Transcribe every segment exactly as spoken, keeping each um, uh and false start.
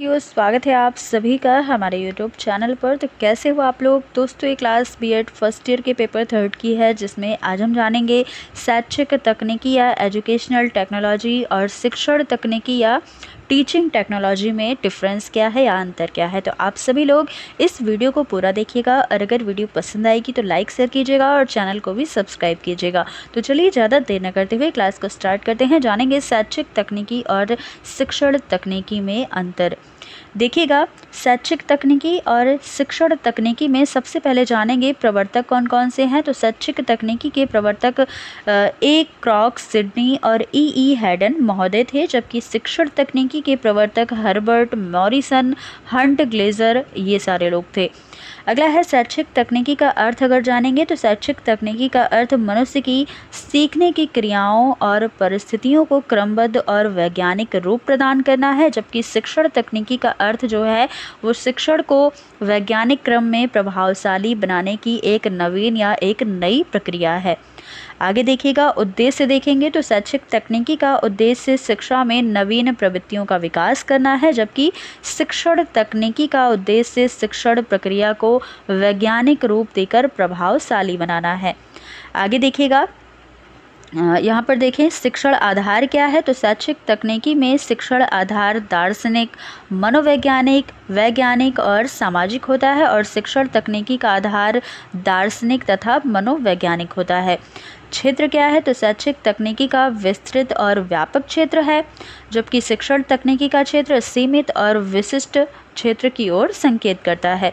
दोस्तों स्वागत है आप सभी का हमारे YouTube चैनल पर। तो कैसे हो आप लोग दोस्तों, ये क्लास बीएड फर्स्ट ईयर के पेपर थर्ड की है, जिसमें आज हम जानेंगे शैक्षिक तकनीकी या एजुकेशनल टेक्नोलॉजी और शिक्षण तकनीकी या टीचिंग टेक्नोलॉजी में डिफरेंस क्या है या अंतर क्या है। तो आप सभी लोग इस वीडियो को पूरा देखिएगा और अगर वीडियो पसंद आएगी तो लाइक शेयर कीजिएगा और चैनल को भी सब्सक्राइब कीजिएगा। तो चलिए ज़्यादा देर न करते हुए क्लास को स्टार्ट करते हैं, जानेंगे शैक्षिक तकनीकी और शिक्षण तकनीकी में अंतर। देखिएगा शैक्षिक तकनीकी और शिक्षण तकनीकी में सबसे पहले जानेंगे प्रवर्तक कौन कौन से हैं। तो शैक्षिक तकनीकी के प्रवर्तक ए क्रॉक्स सिडनी और ई ई हैडन महोदय थे, जबकि शिक्षण तकनीकी के प्रवर्तक हर्बर्ट मॉरिसन, हंट, ग्लेजर ये सारे लोग थे। अगला है शैक्षिक तकनीकी का अर्थ अगर जानेंगे तो शैक्षिक तकनीकी का अर्थ मनुष्य की सीखने की क्रियाओं और परिस्थितियों को क्रमबद्ध और वैज्ञानिक रूप प्रदान करना है, जबकि शिक्षण तकनीकी का अर्थ जो है वो शिक्षण को वैज्ञानिक क्रम में प्रभावशाली बनाने की एक नवीन या एक नई प्रक्रिया है। आगे देखिएगा उद्देश्य देखेंगे तो शैक्षिक तकनीकी का उद्देश्य शिक्षा में नवीन प्रवृत्तियों का विकास करना है, जबकि शिक्षण तकनीकी का उद्देश्य शिक्षण प्रक्रिया को वैज्ञानिक रूप देकर प्रभावशाली बनाना है। आगे देखिएगा यहाँ पर देखें शिक्षण आधार क्या है। तो शैक्षिक तकनीकी में शिक्षण आधार दार्शनिक, मनोवैज्ञानिक, वैज्ञानिक और सामाजिक होता है और शिक्षण तकनीकी का आधार दार्शनिक तथा मनोवैज्ञानिक होता है। क्षेत्र क्या है तो शैक्षिक तकनीकी का विस्तृत और व्यापक क्षेत्र है, जबकि शिक्षण तकनीकी का क्षेत्र सीमित और विशिष्ट क्षेत्र की ओर संकेत करता है।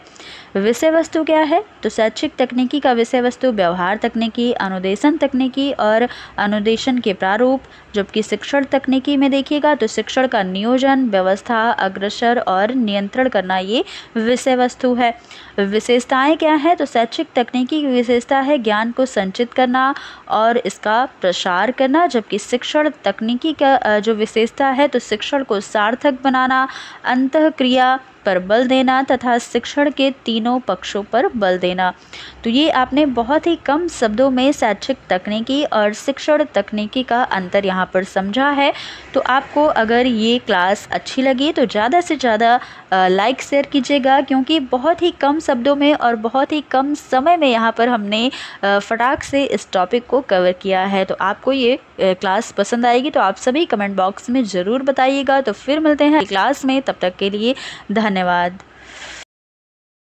विषय वस्तु क्या है तो शैक्षिक तकनीकी का विषय वस्तु व्यवहार तकनीकी, अनुदेशन तकनीकी और अनुदेशन के प्रारूप, जबकि शिक्षण तकनीकी में देखिएगा तो शिक्षण का नियोजन, व्यवस्था, अग्रसर और नियंत्रण करना ये विषय वस्तु है। विशेषताएं क्या है तो शैक्षिक तकनीकी की विशेषता है ज्ञान को संचित करना और इसका प्रसार करना, जबकि शिक्षण तकनीकी का जो विशेषता है तो शिक्षण को सार्थक बनाना, अंतःक्रिया पर बल देना तथा शिक्षण के तीनों पक्षों पर बल देना। तो ये आपने बहुत ही कम शब्दों में शैक्षिक तकनीकी और शिक्षण तकनीकी का अंतर यहाँ पर समझा है। तो आपको अगर ये क्लास अच्छी लगी तो ज़्यादा से ज़्यादा लाइक शेयर कीजिएगा, क्योंकि बहुत ही कम शब्दों में और बहुत ही कम समय में यहाँ पर हमने फटाक से इस टॉपिक को कवर किया है। तो आपको ये क्लास पसंद आएगी तो आप सभी कमेंट बॉक्स में ज़रूर बताइएगा। तो फिर मिलते हैं क्लास में, तब तक के लिए धन्यवाद।